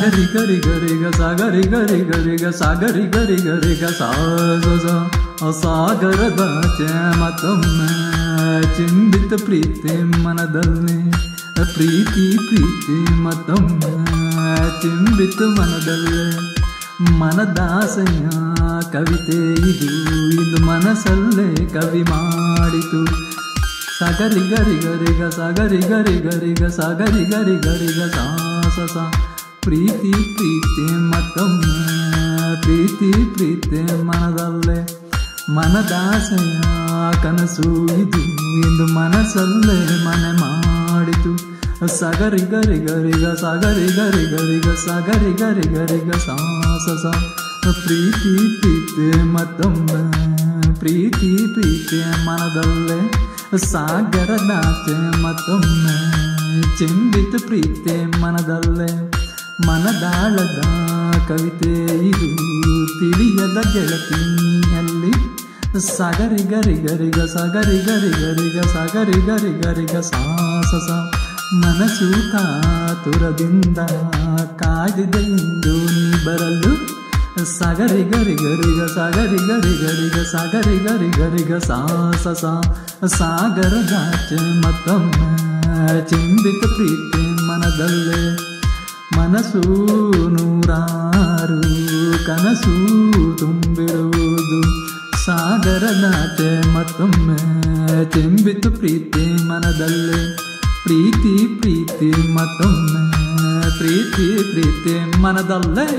सागरी गरी गरी ग सागरी गरी गरी ग सागरी गरी गरी ग सागर दाचे मतम चिंबित प्रीति मनदलने प्रीति प्रीति मतम चिंबित मनदलने ಮನದಾಸೆಯ ಕವಿತೆ ಇದು ಇಂದು ಮನಸಲ್ಲೇ ಕವಿ ಮಾಡಿತು ಸಾಗರಿ ಗರಿ ಗರಿಗ ಸಾಗರಿ ಗರಿ ಗರಿಗ ಸಾಗರಿ ಗರಿ ಗರಿಗ ಸಾಸಸ ಪ್ರೀತಿ ಪ್ರೀತಿ ಮತ್ತೊಮ್ಮೆ ಪ್ರೀತಿ ಪ್ರೀತಿ ಮನದಲ್ಲೇ ಮನದಾಸೆಯ ಕನಸು ಇದು ಇಂದು ಮನಸಲ್ಲೇ ಮನೆ ಮಾಡಿತು सागरी गरी गरी ग सागरी गरी गरी ग सागरी गरी गरी ग सा प्रीति प्रीति मतम्मे प्रीति प्रीति मनदल्ले सागर दाचे मतम्मे चिंबित प्रीति मनदल्ले मनदाळद कविते इदु ತಿಳಿಯದ ಗೆಳತಿಯಲ್ಲಿ सागरी गरी गरी ग सागरी गरी गरी ग सागरी गरी गरी ग सा ಮನಸು ಕಾತುರದಿಂದ ಕಾದಿದೆ ಇಂದು ನೀ ಬರಲು ಸಾಗರಿ ಗರಿ ಗರಿಗ ಸಾಗರಿ ಗರಿ ಗರಿಗ ಸಾಗರಿ ಗರಿ ಗರಿಗ ಸಾಸಸ ಸಾಗರದಾಚೆ ಮತ್ತೊಮ್ಮೆ ಚಿಂಬಿತ ಪ್ರೀತಿ ಮನದಲ್ಲೇ ಮನಸ್ಸು ನೂರಾರು ಕನಸು ತುಂಬಿರುವುದು ಸಾಗರದಾಚೆ ಮತ್ತೊಮ್ಮೆ ಚಿಂಬಿತ ಪ್ರೀತಿ ಮನದಲ್ಲೇ प्रीति प्रीति मतम प्रीति प्रीति मनदल्ले।